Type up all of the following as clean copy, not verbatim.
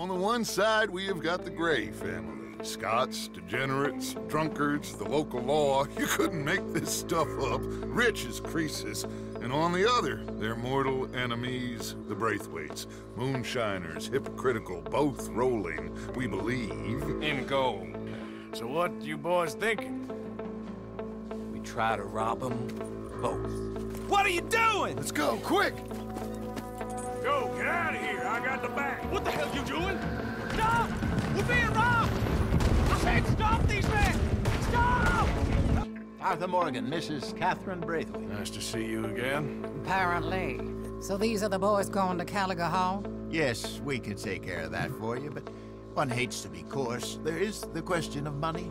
On the one side, we have got the Grey family. Scots, degenerates, drunkards, the local law. You couldn't make this stuff up. Rich as Croesus. And on the other, their mortal enemies, the Braithwaites. Moonshiners, hypocritical, both rolling, we believe, in gold. So what you boys thinking? We try to rob them both. What are you doing? Let's go, quick! Go, get out of here, I got the bag. What the hell are you doing? Stop! We're being robbed! I said stop these men! Stop! Arthur Morgan, Mrs. Catherine Braithwaite. Nice to see you again. Apparently. So these are the boys going to Caligar Hall? Yes, we can take care of that for you, but one hates to be coarse. There is the question of money.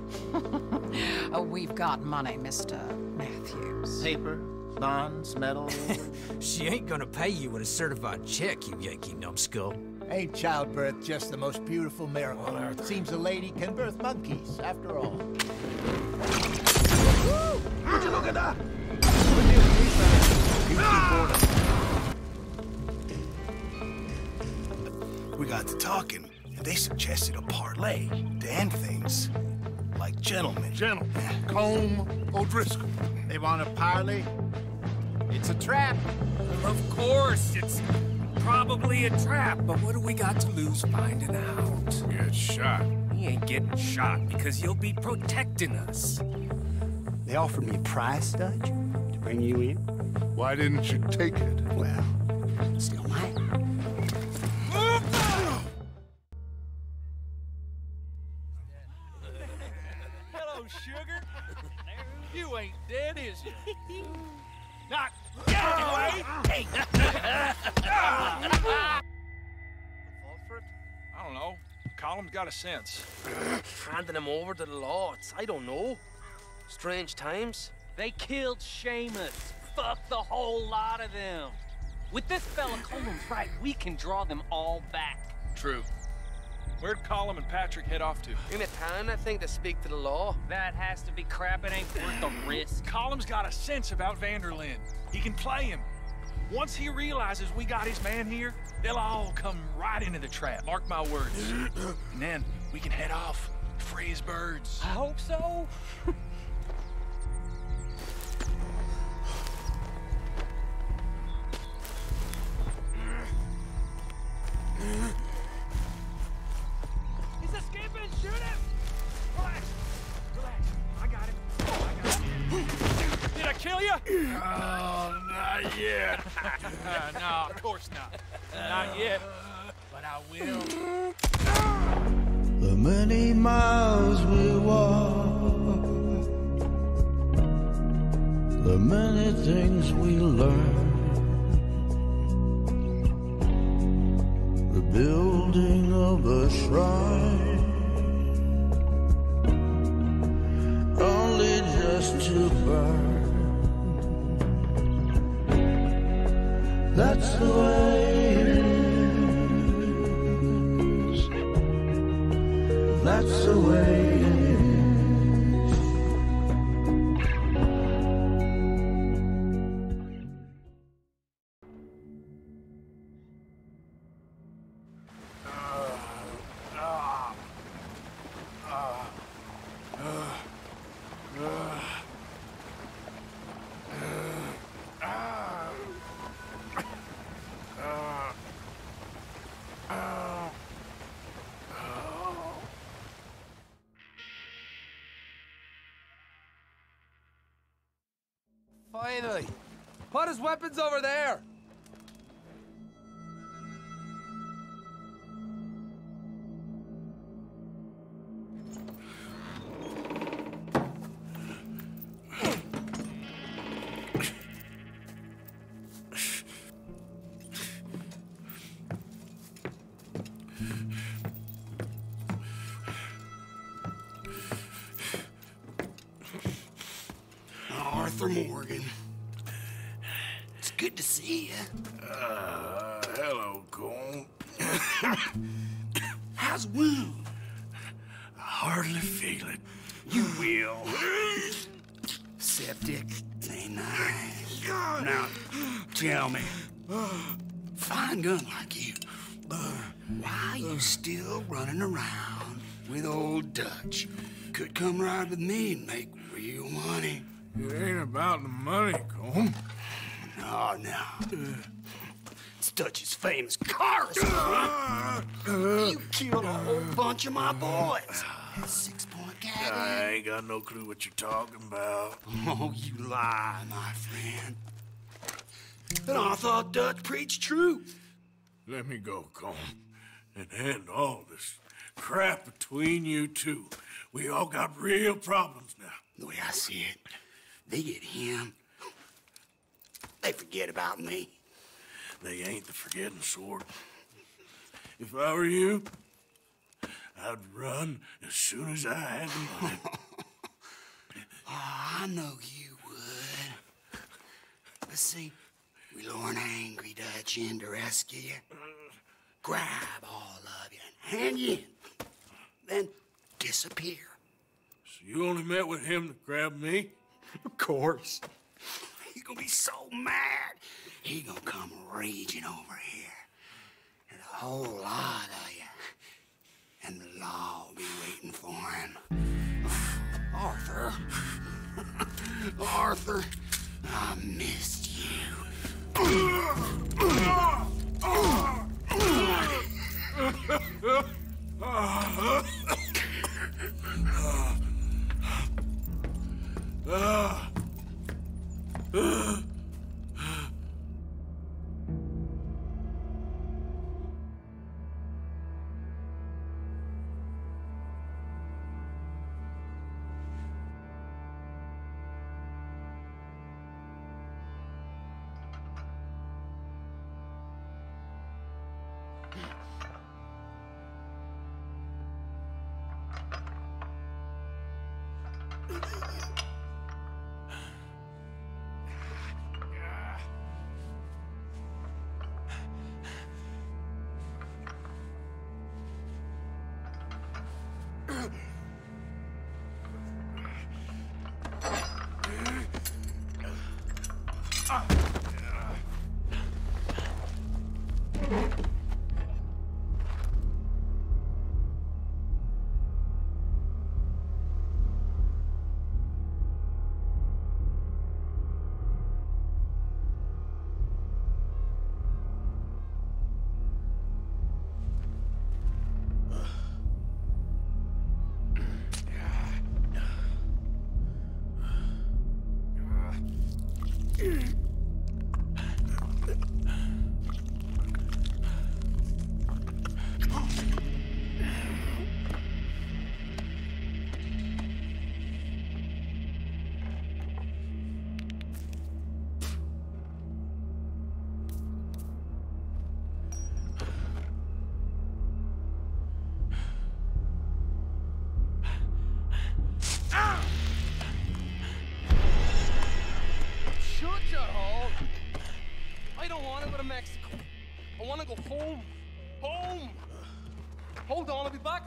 Oh, we've got money, Mr. Matthews. Paper, bonds, metal. She ain't gonna pay you with a certified check, you Yankee numbskull. Ain't childbirth just the most beautiful miracle on earth? Seems a lady can birth monkeys, after all. Woo! Would you look at that? We got to talking, and they suggested a parlay to end things like gentlemen. Gentlemen. Colm O'Driscoll. They want a parlay? It's a trap. Of course, it's probably a trap, but what do we got to lose finding out? Get shot. He ain't getting shot because you'll be protecting us. They offered me a prize, Dutch, to bring you in. Why didn't you take it? Well, still might. Hello, sugar. You ain't dead, is you? Not get away! I don't know. Colm's got a sense. Handing him over to the law, I don't know. Strange times. They killed Seamus. Fuck the whole lot of them. With this fella Colm right, we can draw them all back. True. Where'd Colm and Patrick head off to? In a town, I think, to speak to the law. That has to be crap. It ain't worth the risk. Colm's got a sense about van der Linde. He can play him. Once he realizes we got his man here, they'll all come right into the trap. Mark my words. And then we can head off, free as birds. I hope so. He's escaping! Shoot him! Relax! Relax! I got him! Oh, I got him! Did I kill you? Oh, not yet. No, of course not. Not yet. But I will. The many miles we walk, the many things we learn, building of a shrine, only just to burn. That's the way it is. That's the way it is. Finally! Put his weapons over there! Arthur Morgan. It's good to see you. Hello, Colm. How's wound? I hardly feel it. You will. Septic, ain't nice. Now, tell me, fine gun like you, Why are you still running around with old Dutch? Could come ride with me and make real money. It ain't about the money, Colm. No, no. It's Dutch's famous cars. You killed a whole bunch of my boys. That's 6-point gag. I ain't got no clue what you're talking about. Oh, you lie, my friend. But I thought Dutch preached truth. Let me go, Colm, and end all this crap between you two. We all got real problems now. The way I see it, they get him, they forget about me. They ain't the forgetting sort. If I were you, I'd run as soon as I had the money. Oh, I know you would. Let's see. We lure an angry Dutch in to rescue you. Grab all of you and hand you in. Then disappear. So you only met with him to grab me? Of course. He's gonna be so mad. He's gonna come raging over here. And a whole lot of you. And the law will be waiting for him. Arthur. Arthur, I missed you.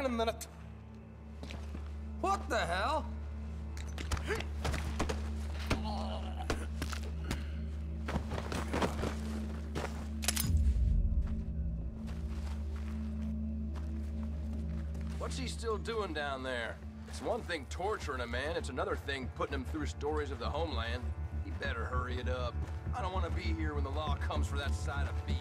In a minute. What the hell? What's he still doing down there? It's one thing torturing a man, it's another thing putting him through stories of the homeland. He better hurry it up. I don't want to be here when the law comes for that side of beef.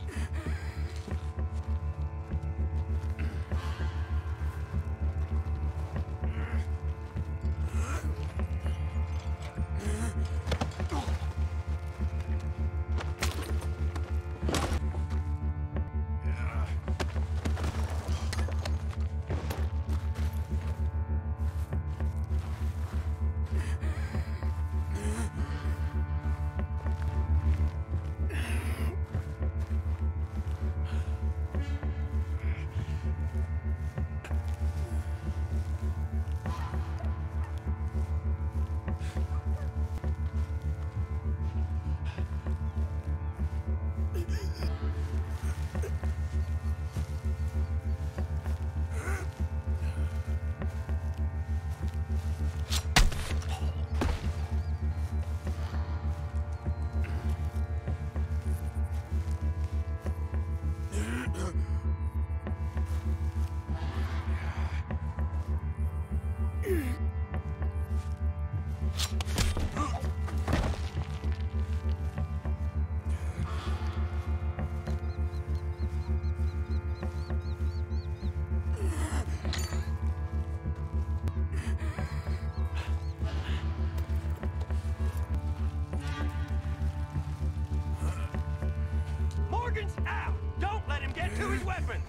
weapons!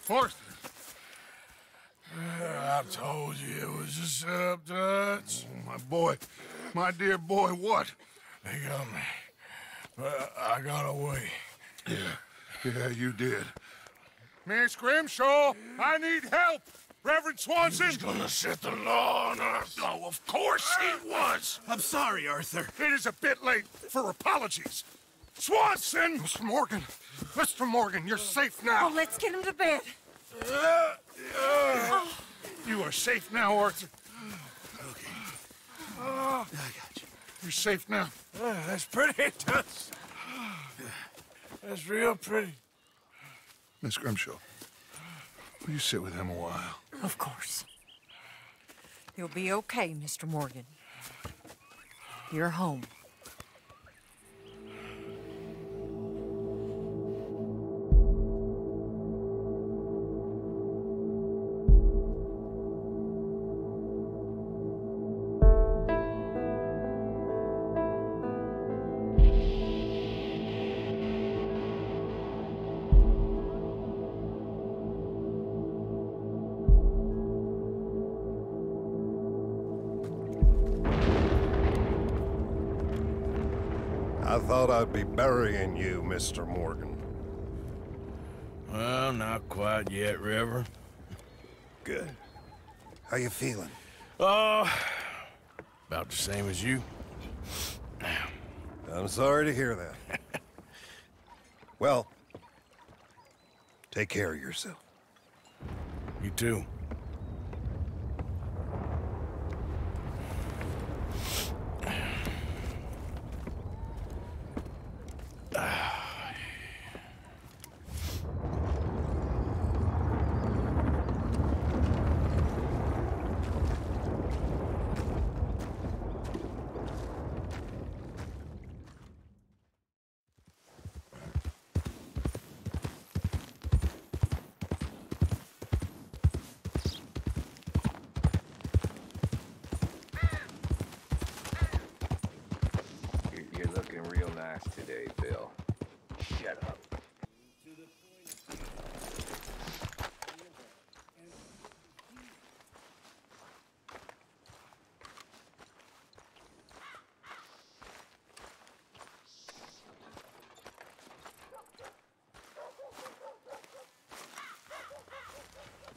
Forster. I told you it was a setup, Dutch. My boy, my dear boy, what? They got me. But I got away. Yeah, you did. Miss Grimshaw, I need help. Reverend Swanson. He's gonna set the law on us. Oh, of course he was. I'm sorry, Arthur. It is a bit late for apologies. Swanson! Mr. Morgan, you're safe now. Oh, let's get him to bed. You are safe now, Arthur. Okay. I got you. You're safe now. That's pretty, Dutch. That's real pretty. Miss Grimshaw, will you sit with him a while? Of course. You'll be okay, Mr. Morgan. You're home. I thought I'd be burying you, Mr. Morgan. Well, not quite yet, Reverend. Good. How you feeling? Oh, about the same as you. I'm sorry to hear that. Well, take care of yourself. You too.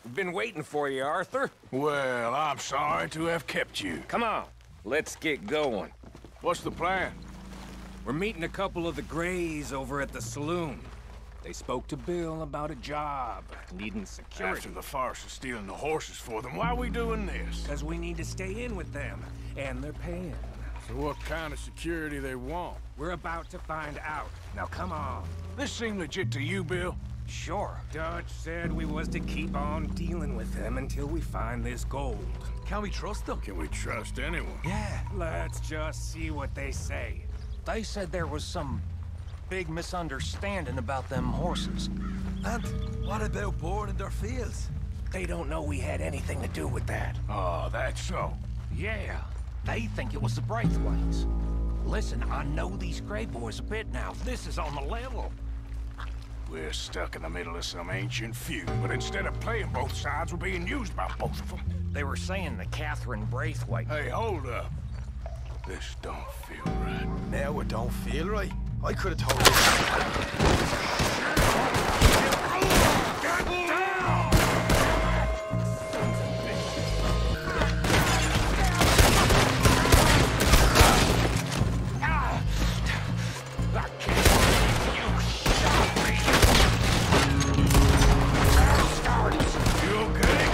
We've been waiting for you, Arthur. Well, I'm sorry to have kept you. Come on, let's get going. What's the plan? We're meeting a couple of the Greys over at the saloon. They spoke to Bill about a job, needing security. After the farce of stealing the horses for them, why are we doing this? Because we need to stay in with them, and they're paying. So what kind of security they want? We're about to find out. Now come on. This seem legit to you, Bill? Sure. Dutch said we was to keep on dealing with them until we find this gold. Can we trust them? Can we trust anyone? Yeah, let's just see what they say. They said there was some big misunderstanding about them horses. And what about boarding their fields? They don't know we had anything to do with that. Oh, that's so. Yeah, they think it was the Braithwaites. Listen, I know these Grey boys a bit now. This is on the level. We're stuck in the middle of some ancient feud, but instead of playing both sides, we're being used by both of them. They were saying the Catherine Braithwaite. Hey, hold up. This don't feel right. Now it don't feel right? I could have told you. I can't believe you shot me. You okay?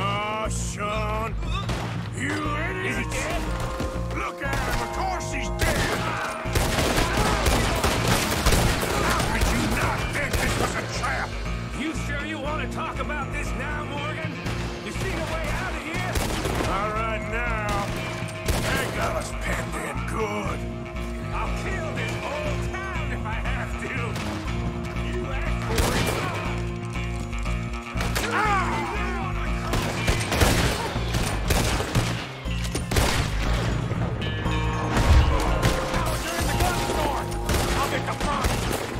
I'm fine. Oh, Sean. You idiot! Is he dead? Look at him! Of course he's dead! How could you not think this was a trap? You sure you want to talk about this now, Morgan? You seen a way out of here? All right, now. They got us pinned in good. I'll kill this whole town if I have to. You asked for it. Ah!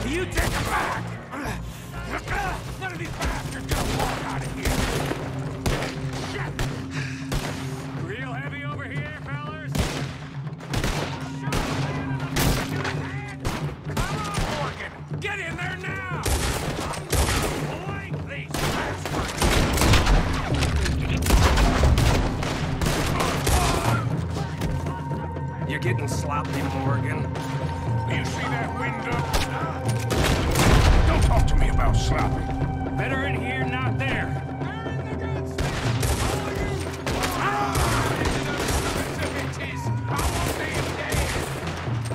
You take it back! None of these bastards gonna walk out of here! Shit! Real heavy over here, fellas! Shut up, man! Come on, Morgan! Get in there now! I'm gonna blank these bastards! You're getting sloppy, Morgan. You see that window? Don't talk to me about sloppy. Better in here, not there.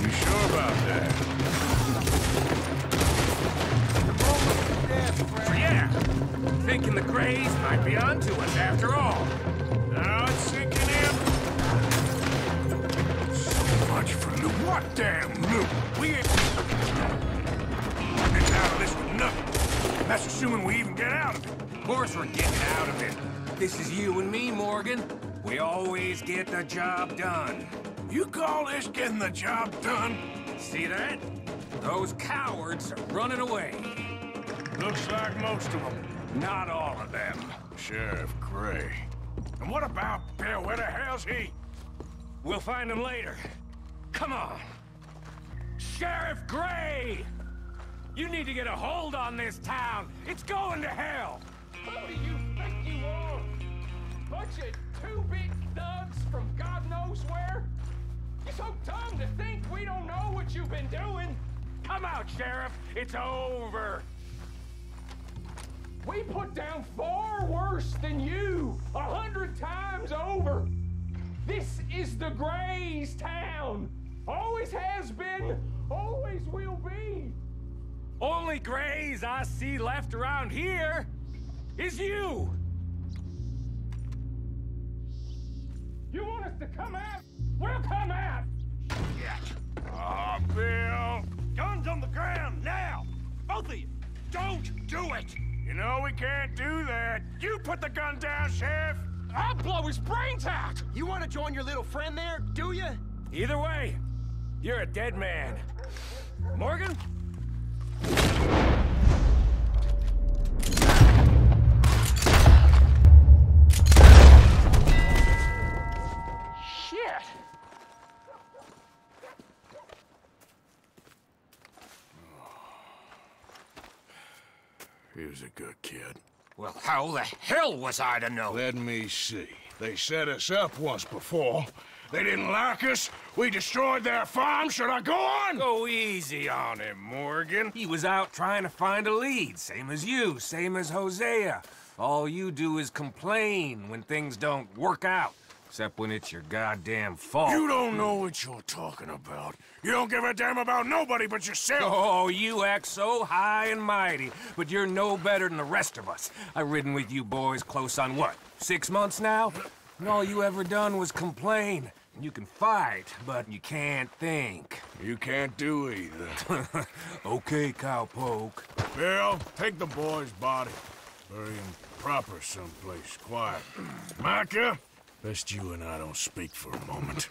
You sure about that? Yeah. Thinking the Greys might be onto us after all. Now it's sinking in. So much for loot. What damn loot? We ain't... out of this with nothing. That's assuming we even get out of it. Of course we're getting out of it. This is you and me, Morgan. We always get the job done. You call this getting the job done? See that? Those cowards are running away. Looks like most of them. Not all of them. Sheriff Gray. And what about Bill? Where the hell's he? We'll find him later. Come on. Sheriff Gray! You need to get a hold on this town! It's going to hell! Who do you think you are? Bunch of two-bit thugs from God knows where? You're so dumb to think we don't know what you've been doing! Come out, Sheriff! It's over! We put down far worse than you! 100 times over! This is the Greys' town! Always has been, always will be! Only Greys I see left around here is you! You want us to come out? We'll come out! Ah, oh, Bill! Guns on the ground, now! Both of you! Don't do it! You know we can't do that! You put the gun down, Sheriff! I'll blow his brains out! You want to join your little friend there, do you? Either way, you're a dead man. Morgan? Shit! He was a good kid. Well, how the hell was I to know? Let me see. They set us up once before. They didn't like us. We destroyed their farm. Should I go on? Go easy on him, Morgan. He was out trying to find a lead. Same as you, same as Hosea. All you do is complain when things don't work out. Except when it's your goddamn fault. You don't know what you're talking about. You don't give a damn about nobody but yourself. Oh, you act so high and mighty, but you're no better than the rest of us. I've ridden with you boys close on, what, 6 months now? And all you ever done was complain. You can fight, but you can't think. You can't do either. Okay, cowpoke. Bill, take the boy's body. Bury him proper someplace, quiet. Micah? Best you and I don't speak for a moment.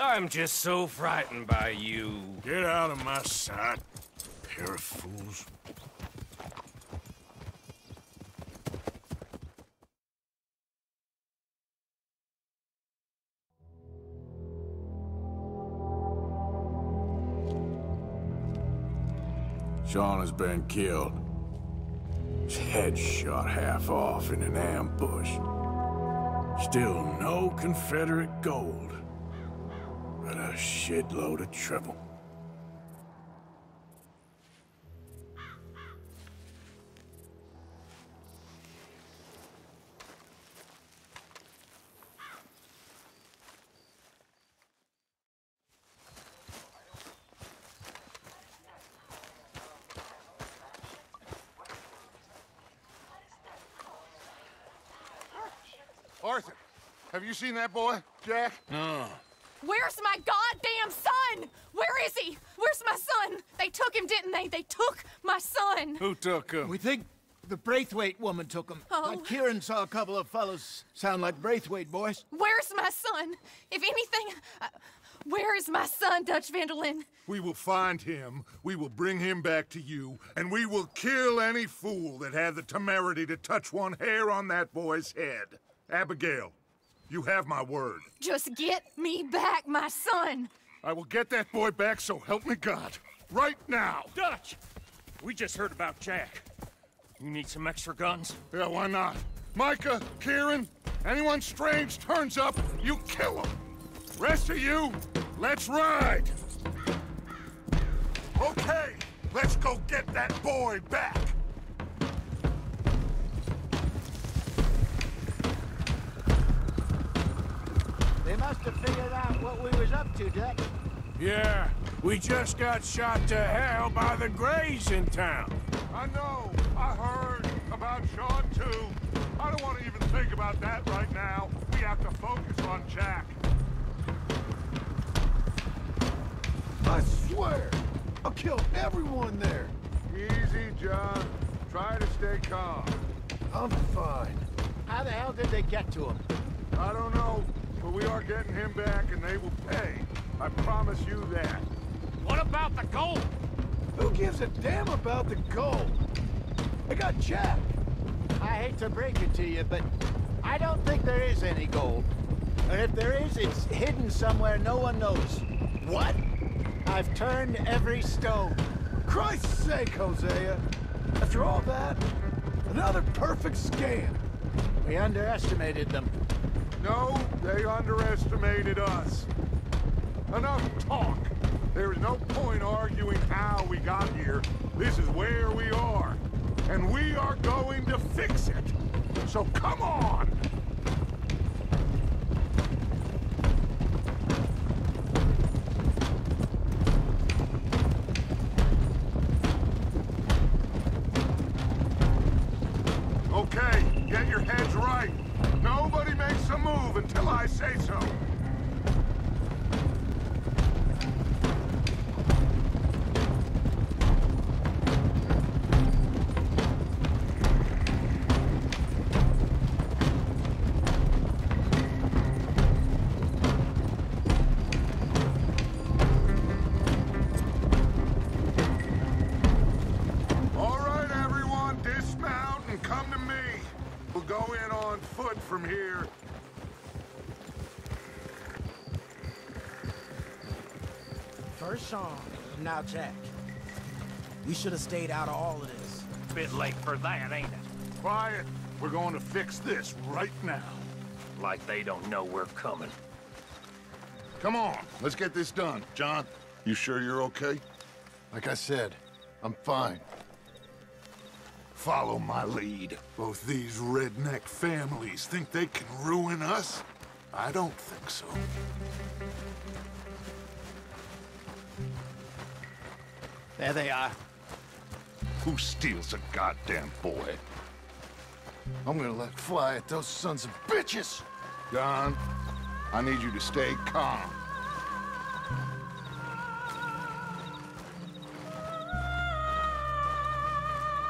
I'm just so frightened by you. Get out of my sight, pair of fools. Sean has been killed. His head shot half off in an ambush. Still no Confederate gold, but a shitload of trouble. Arthur, have you seen that boy, Jack? No. Where's my goddamn son? Where is he? Where's my son? They took him, didn't they? They took my son. Who took him? We think the Braithwaite woman took him. Oh. But Kieran saw a couple of fellas sound like Braithwaite boys. Where's my son? If anything, where is my son, Dutch van der Linde? We will find him, we will bring him back to you, and we will kill any fool that had the temerity to touch one hair on that boy's head. Abigail, you have my word. Just get me back, my son. I will get that boy back, so help me God. Right now. Dutch, we just heard about Jack. You need some extra guns? Yeah, why not? Micah, Kieran, anyone strange turns up, you kill him. Rest of you, let's ride. Okay, let's go get that boy back. They must have figured out what we was up to, Dutch. Yeah, we just got shot to hell by the Greys in town. I know. I heard about Sean, too. I don't want to even think about that right now. We have to focus on Jack. I swear, I'll kill everyone there. Easy, John. Try to stay calm. I'm fine. How the hell did they get to him? I don't know. But we are getting him back, and they will pay. I promise you that. What about the gold? Who gives a damn about the gold? I got Jack. I hate to break it to you, but I don't think there is any gold. And if there is, it's hidden somewhere no one knows. What? I've turned every stone. Christ's sake, Hosea. After all that, another perfect scam. We underestimated them. No, they underestimated us. Enough talk. There is no point arguing how we got here. This is where we are. And we are going to fix it. So come on! Okay, get your heads right. Nobody makes a move until I say so. Now, Jack, we should have stayed out of all of this. bit late for that, ain't it? Quiet. We're going to fix this right now. Like they don't know we're coming. Come on, let's get this done. John, you sure you're okay? Like I said, I'm fine. Follow my lead. Both these redneck families think they can ruin us? I don't think so. There they are. Who steals a goddamn boy? I'm gonna let fly at those sons of bitches! John, I need you to stay calm.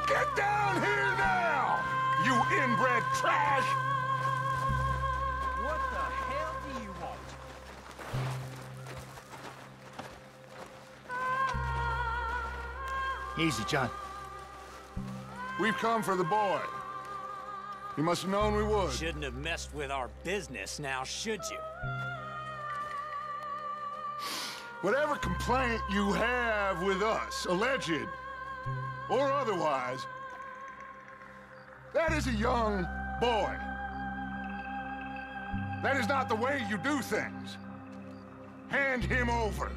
Get down here now, you inbred trash! What the hell do you want? Easy, John. We've come for the boy. You must have known we would. Shouldn't have messed with our business now, should you? Whatever complaint you have with us, alleged or otherwise, that is a young boy. That is not the way you do things. Hand him over.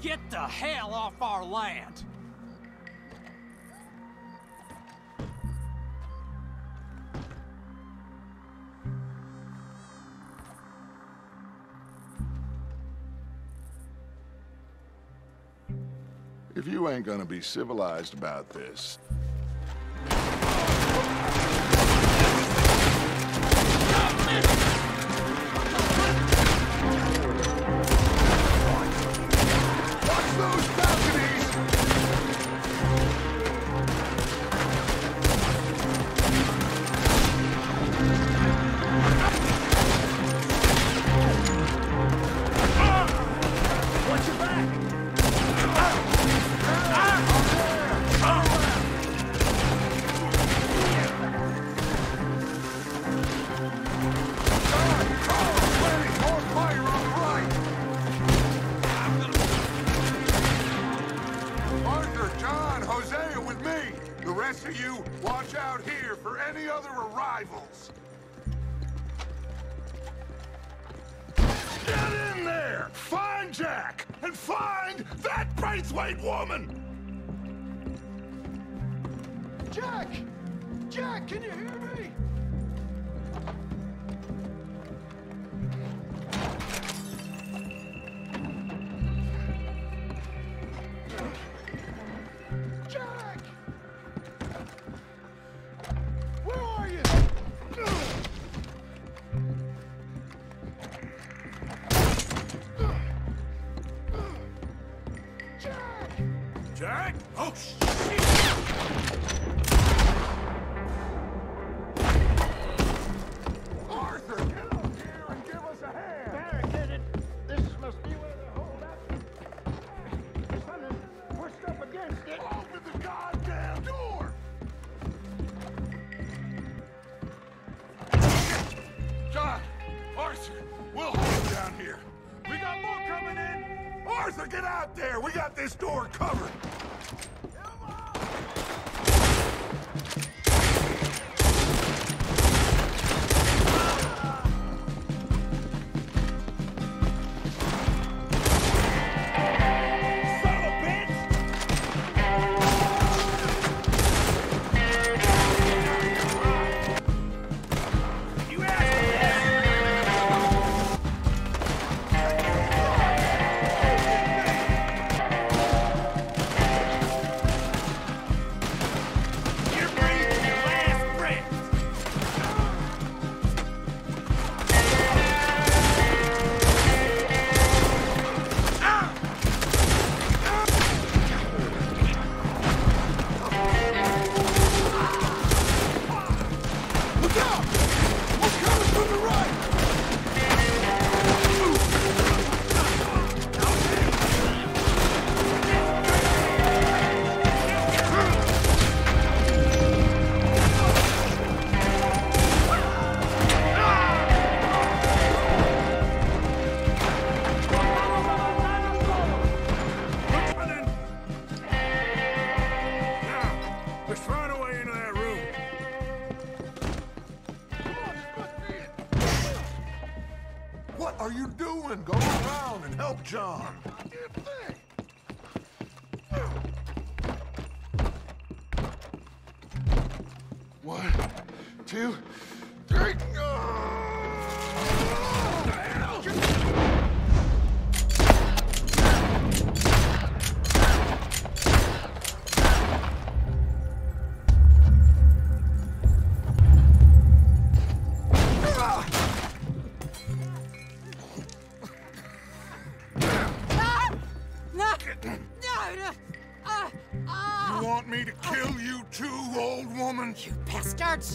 Get the hell off our land. If you ain't gonna be civilized about this... Watch those balconies! Watch your back! You watch out here for any other arrivals. Get in there! Find Jack! And find that Braithwaite woman! Jack! Jack, can you hear me? the way into that room. What are you doing? Go around and help John. One, two, three, go!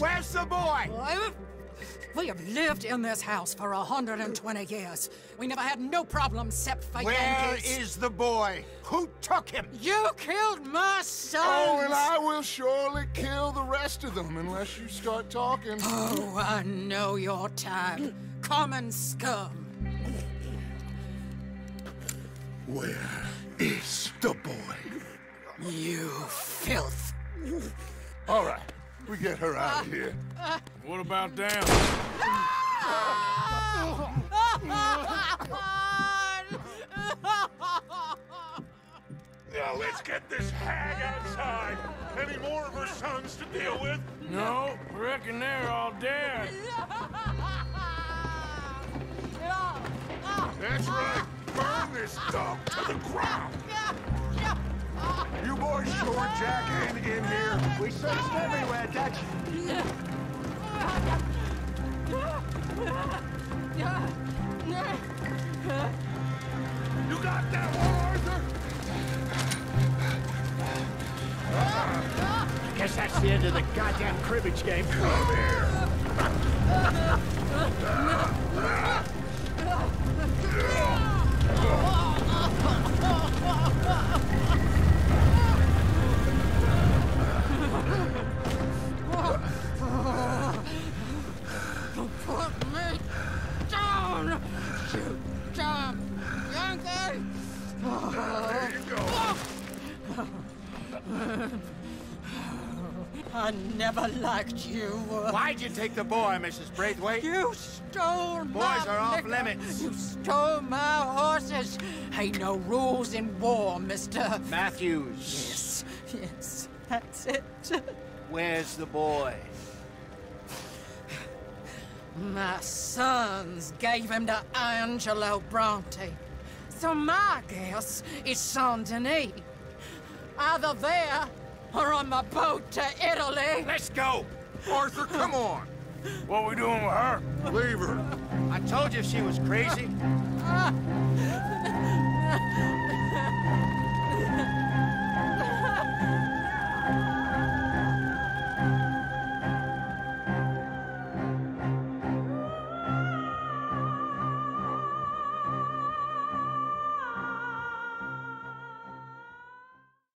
Where's the boy? We have lived in this house for 120 years. We never had no problems except for Yankees. Where is the boy? Who took him? You killed my son. Oh, and I will surely kill the rest of them unless you start talking. Oh, I know your time. Common scum. Where is the boy? You filth. All right. We get her out of here. What about down? Now let's get this hag outside. Any more of her sons to deal with? No, I reckon they're all dead. That's right. Burn this dog to the ground. You boys sure jacking in here? We searched everywhere, Dutch. You got that one, Arthur? I guess that's the end of the goddamn cribbage game. Come here. Put me down! You damn Yankee! There you go. I never liked you. Why'd you take the boy, Mrs. Braithwaite? You stole my... Boys are off limits. You stole my horses. Ain't no rules in war, Mr. Matthews. Yes, yes, that's it. Where's the boy? My sons gave him to Angelo Bronte. So my guess is Saint-Denis. Either there or on my boat to Italy. Let's go! Arthur, come on! What are we doing with her? Leave her. I told you she was crazy.